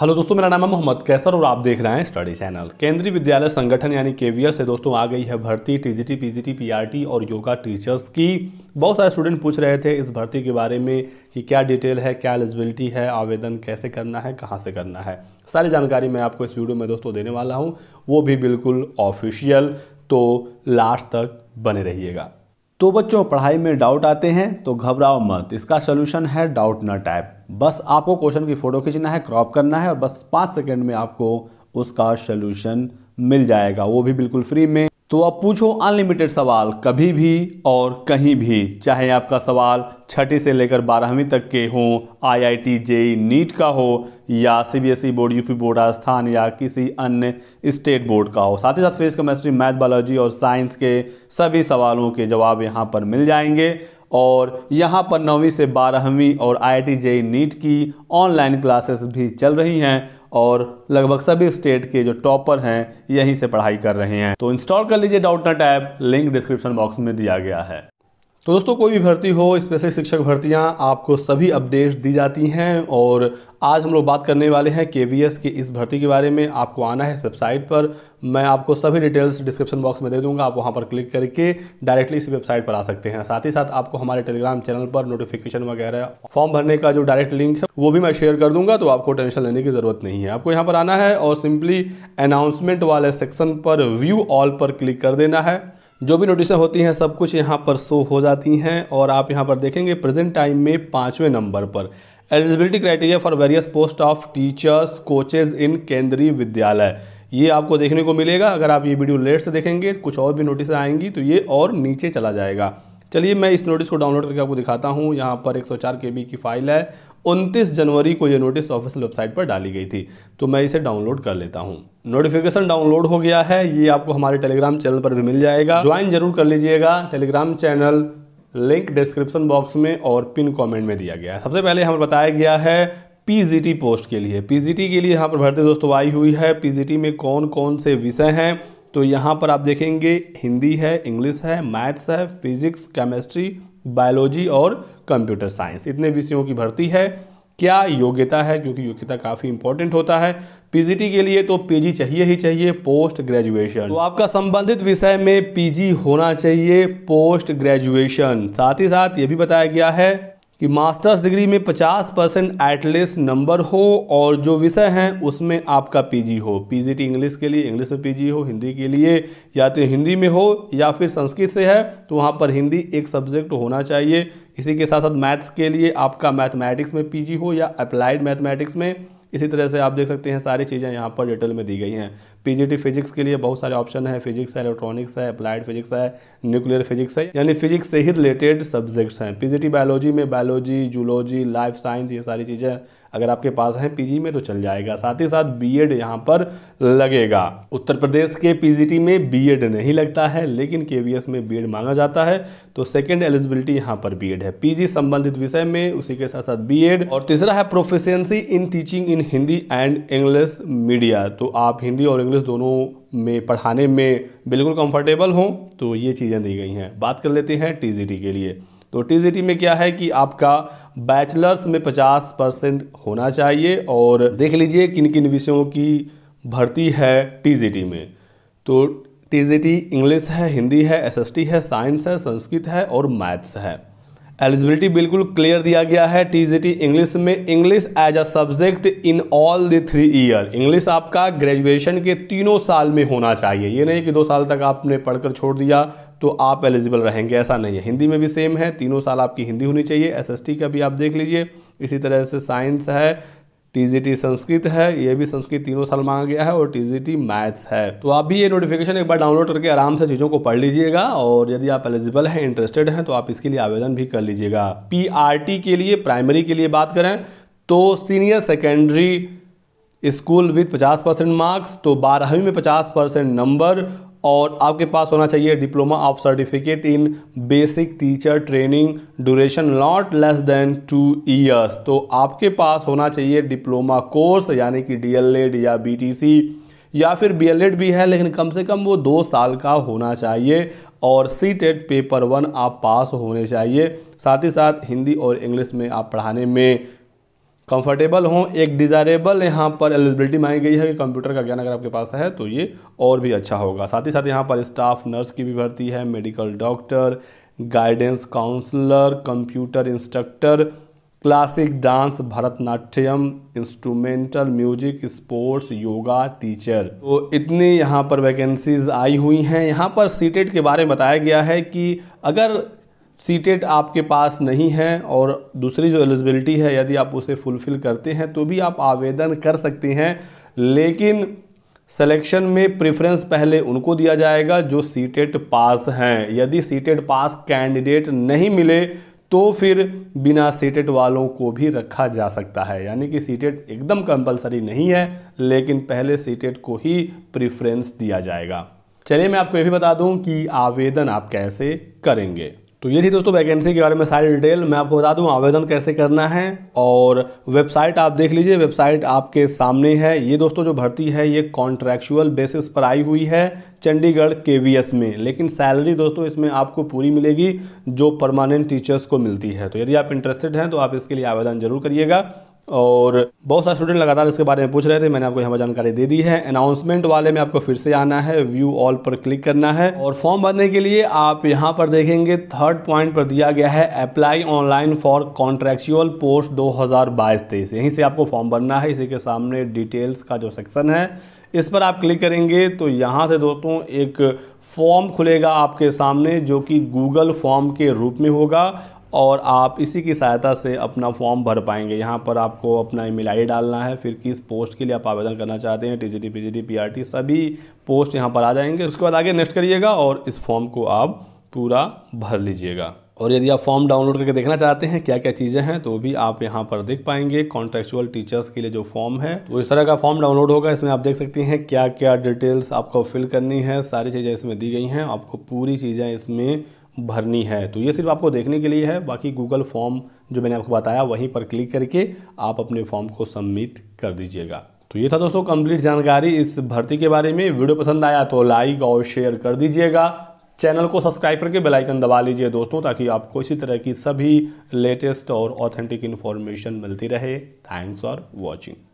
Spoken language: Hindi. हेलो दोस्तों, मेरा नाम है मोहम्मद कैसर और आप देख रहे हैं स्टडी चैनल। केंद्रीय विद्यालय संगठन यानी केवीएस से दोस्तों आ गई है भर्ती टीजीटी, पीजीटी, पीआरटी और योगा टीचर्स की। बहुत सारे स्टूडेंट पूछ रहे थे इस भर्ती के बारे में कि क्या डिटेल है, क्या एलिजिबिलिटी है, आवेदन कैसे करना है, कहाँ से करना है। सारी जानकारी मैं आपको इस वीडियो में दोस्तों देने वाला हूँ, वो भी बिल्कुल ऑफिशियल, तो लास्ट तक बने रहिएगा। तो बच्चों, पढ़ाई में डाउट आते हैं तो घबराओ मत, इसका सोल्यूशन है डाउटनट ऐप। बस आपको क्वेश्चन की फ़ोटो खींचना है, क्रॉप करना है और बस 5 सेकंड में आपको उसका सोल्यूशन मिल जाएगा, वो भी बिल्कुल फ्री में। तो आप पूछो अनलिमिटेड सवाल, कभी भी और कहीं भी, चाहे आपका सवाल 6ठी से लेकर 12वीं तक के हों, आईआईटी जेईई नीट का हो या CBSE board, UP board, Rajasthan या किसी अन्य स्टेट बोर्ड का हो। साथ ही साथ फिजिक्स, केमिस्ट्री, मैथ, बायोलॉजी और साइंस के सभी सवालों के जवाब यहाँ पर मिल जाएंगे। और यहाँ पर 9वीं से 12वीं और आईआईटी जेईई नीट की ऑनलाइन क्लासेस भी चल रही हैं और लगभग सभी स्टेट के जो टॉपर हैं यहीं से पढ़ाई कर रहे हैं। तो इंस्टॉल कर लीजिए Doubtnut app, link description box में दिया गया है। तो दोस्तों, कोई भी भर्ती हो, स्पेशल शिक्षक भर्तियां, आपको सभी अपडेट्स दी जाती हैं। और आज हम लोग बात करने वाले हैं केवीएस की इस भर्ती के बारे में। आपको आना है इस वेबसाइट पर, मैं आपको सभी डिटेल्स डिस्क्रिप्शन बॉक्स में दे दूंगा, आप वहां पर क्लिक करके डायरेक्टली इस वेबसाइट पर आ सकते हैं। साथ ही साथ आपको हमारे टेलीग्राम चैनल पर नोटिफिकेशन वगैरह, फॉर्म भरने का जो डायरेक्ट लिंक है वो भी मैं शेयर कर दूंगा, तो आपको टेंशन लेने की ज़रूरत नहीं है। आपको यहाँ पर आना है और सिंपली अनाउंसमेंट वाले सेक्शन पर व्यू ऑल पर क्लिक कर देना है। जो भी नोटिस होती हैं सब कुछ यहाँ पर शो हो जाती हैं और आप यहाँ पर देखेंगे प्रेजेंट टाइम में 5वें नंबर पर eligibility criteria for various post of teachers coaches in Kendriya Vidyalaya, ये आपको देखने को मिलेगा। अगर आप ये वीडियो लेट से देखेंगे कुछ और भी नोटिस आएंगी तो ये और नीचे चला जाएगा। चलिए मैं इस नोटिस को डाउनलोड करके आपको दिखाता हूँ। यहाँ पर 104 KB की फाइल है, 29 जनवरी को ये नोटिस ऑफिशियल वेबसाइट पर डाली गई थी, तो मैं इसे डाउनलोड कर लेता हूँ। नोटिफिकेशन डाउनलोड हो गया है, ये आपको हमारे टेलीग्राम चैनल पर भी मिल जाएगा, ज्वाइन जरूर कर लीजिएगा। Telegram channel link description box में और पिन कॉमेंट में दिया गया है। सबसे पहले हमें बताया गया है पीजीटी पोस्ट के लिए, पीजीटी के लिए यहाँ पर भर्ती दोस्तों आई हुई है। पीजीटी में कौन कौन से विषय हैं, तो यहाँ पर आप देखेंगे हिंदी है, इंग्लिश है, मैथ्स है, फिजिक्स, केमिस्ट्री, बायोलॉजी और कंप्यूटर साइंस, इतने विषयों की भर्ती है। क्या योग्यता है, क्योंकि योग्यता काफ़ी इंपॉर्टेंट होता है पीजीटी के लिए, तो पीजी चाहिए ही चाहिए, पोस्ट ग्रेजुएशन। तो आपका संबंधित विषय में पीजी होना चाहिए, पोस्ट ग्रेजुएशन। साथ ही साथ ये भी बताया गया है कि मास्टर्स डिग्री में 50% एटलीस्ट नंबर हो और जो विषय हैं उसमें आपका पीजी हो। पीजीटी इंग्लिश के लिए इंग्लिश में पीजी हो, हिंदी के लिए या तो हिंदी में हो या फिर संस्कृत से है तो वहाँ पर हिंदी एक सब्जेक्ट होना चाहिए। इसी के साथ साथ मैथ्स के लिए आपका मैथमेटिक्स में पीजी हो या अप्लाइड मैथमेटिक्स में। इसी तरह से आप देख सकते हैं सारी चीज़ें यहाँ पर डिटेल में दी गई हैं। पीजीटी फिजिक्स के लिए बहुत सारे ऑप्शन है, फिजिक्स है, इलेक्ट्रॉनिक्स है, अप्लाइड फिजिक्स है, न्यूक्लियर फिजिक्स है, यानी फिजिक्स से ही रिलेटेड सब्जेक्ट्स हैं। पीजीटी बायोलॉजी में बायोलॉजी, जूलॉजी, लाइफ साइंस, ये सारी चीज़ें अगर आपके पास हैं पीजी में तो चल जाएगा। साथ ही साथ बीएड यहाँ पर लगेगा। उत्तर प्रदेश के पीजीटी में बीएड नहीं लगता है लेकिन केवीएस में बीएड मांगा जाता है, तो सेकंड एलिजिबिलिटी यहाँ पर बीएड है। पीजी संबंधित विषय में, उसी के साथ साथ बीएड, और तीसरा है proficiency in teaching in Hindi and English media, तो आप हिंदी और इंग्लिश दोनों में पढ़ाने में बिल्कुल कंफर्टेबल हों, तो ये चीज़ें दी गई हैं। बात कर लेते हैं टीजीटी के लिए, तो टीजीटी में क्या है कि आपका बैचलर्स में 50% होना चाहिए। और देख लीजिए किन किन विषयों की भर्ती है टीजीटी में, तो टीजीटी इंग्लिश है, हिंदी है, एसएसटी है, साइंस है, संस्कृत है और मैथ्स है। एलिजिबिलिटी बिल्कुल क्लियर दिया गया है टीजीटी इंग्लिश में, English as a subject in all the 3 year, English आपका ग्रेजुएशन के 3 साल में होना चाहिए। ये नहीं कि 2 साल तक आपने पढ़कर छोड़ दिया तो आप एलिजिबल रहेंगे, ऐसा नहीं है। हिंदी में भी सेम है, 3 साल आपकी हिंदी होनी चाहिए। एसएसटी का भी आप देख लीजिए, इसी तरह से साइंस है, टीजीटी संस्कृत है, ये भी संस्कृत 3 साल मांगा गया है, और टीजीटी मैथ्स है। तो आप भी ये नोटिफिकेशन एक बार डाउनलोड करके आराम से चीज़ों को पढ़ लीजिएगा और यदि आप एलिजिबल हैं, इंटरेस्टेड हैं, तो आप इसके लिए आवेदन भी कर लीजिएगा। पीआरटी के लिए, प्राइमरी के लिए बात करें तो senior secondary school with 50% marks, तो 12वीं में 50% नंबर, और आपके पास होना चाहिए diploma of certificate in basic teacher training duration not less than 2 years, तो आपके पास होना चाहिए डिप्लोमा कोर्स, यानी कि डीएलएड या बीटीसी या फिर बीएलएड भी है लेकिन कम से कम वो 2 साल का होना चाहिए, और सीटेट पेपर 1 आप पास होने चाहिए। साथ ही साथ हिंदी और इंग्लिश में आप पढ़ाने में कंफर्टेबल हों। एक डिज़ायरेबल यहाँ पर एलिजिबिलिटी मांगी गई है कि कंप्यूटर का ज्ञान अगर आपके पास है तो ये और भी अच्छा होगा। साथ ही साथ यहाँ पर स्टाफ नर्स की भी भर्ती है, medical doctor, guidance counsellor, computer instructor, classic dance, Bharatanatyam, instrumental music, sports, yoga teacher. तो इतनी यहाँ पर वैकेंसीज आई हुई हैं। यहाँ पर सीटेट के बारे में बताया गया है कि अगर सीटेट आपके पास नहीं है और दूसरी जो एलिजिबिलिटी है यदि आप उसे फुलफ़िल करते हैं तो भी आप आवेदन कर सकते हैं, लेकिन सिलेक्शन में प्रेफरेंस पहले उनको दिया जाएगा जो सीटेट पास हैं। यदि सीटेट पास कैंडिडेट नहीं मिले तो फिर बिना सीटेट वालों को भी रखा जा सकता है, यानी कि सीटेट एकदम कंपलसरी नहीं है लेकिन पहले सीटेट को ही प्रेफरेंस दिया जाएगा। चलिए मैं आपको ये भी बता दूं कि आवेदन आप कैसे करेंगे। तो ये थी दोस्तों वैकेंसी के बारे में सारी डिटेल। मैं आपको बता दूं आवेदन कैसे करना है, और वेबसाइट आप देख लीजिए, वेबसाइट आपके सामने है। ये दोस्तों जो भर्ती है ये कॉन्ट्रैक्चुअल बेसिस पर आई हुई है चंडीगढ़ केवीएस में, लेकिन सैलरी दोस्तों इसमें आपको पूरी मिलेगी जो परमानेंट टीचर्स को मिलती है। तो यदि आप इंटरेस्टेड हैं तो आप इसके लिए आवेदन जरूर करिएगा। और बहुत सारे स्टूडेंट लगातार इसके बारे में पूछ रहे थे, मैंने आपको यहाँ पर जानकारी दे दी है। अनाउंसमेंट वाले में आपको फिर से आना है, व्यू ऑल पर क्लिक करना है, और फॉर्म भरने के लिए आप यहाँ पर देखेंगे थर्ड पॉइंट पर दिया गया है apply online for contractual post 2022-23। यहीं से आपको फॉर्म भरना है। इसी के सामने डिटेल्स का जो सेक्शन है इस पर आप क्लिक करेंगे तो यहाँ से दोस्तों एक फॉर्म खुलेगा आपके सामने जो कि गूगल फॉर्म के रूप में होगा, और आप इसी की सहायता से अपना फॉर्म भर पाएंगे। यहाँ पर आपको अपना ईमेल आईडी डालना है, फिर किस पोस्ट के लिए आप आवेदन करना चाहते हैं, टीजीटी, पीजीटी, पीआरटी सभी पोस्ट यहाँ पर आ जाएंगे। उसके बाद आगे नेक्स्ट करिएगा और इस फॉर्म को आप पूरा भर लीजिएगा। और यदि आप फॉर्म डाउनलोड करके देखना चाहते हैं क्या क्या चीज़ें हैं तो भी आप यहाँ पर देख पाएंगे। कॉन्ट्रैक्चुअल टीचर्स के लिए जो फॉर्म है तो इस तरह का फॉर्म डाउनलोड होगा। इसमें आप देख सकते हैं क्या क्या डिटेल्स आपको फिल करनी है, सारी चीज़ें इसमें दी गई हैं, आपको पूरी चीज़ें इसमें भरनी है। तो ये सिर्फ आपको देखने के लिए है, बाकी गूगल फॉर्म जो मैंने आपको बताया वहीं पर क्लिक करके आप अपने फॉर्म को सबमिट कर दीजिएगा। तो ये था दोस्तों कंप्लीट जानकारी इस भर्ती के बारे में। वीडियो पसंद आया तो लाइक और शेयर कर दीजिएगा, चैनल को सब्सक्राइब करके बेल आइकन दबा लीजिए दोस्तों, ताकि आपको इसी तरह की सभी लेटेस्ट और ऑथेंटिक इन्फॉर्मेशन मिलती रहे। Thanks for watching.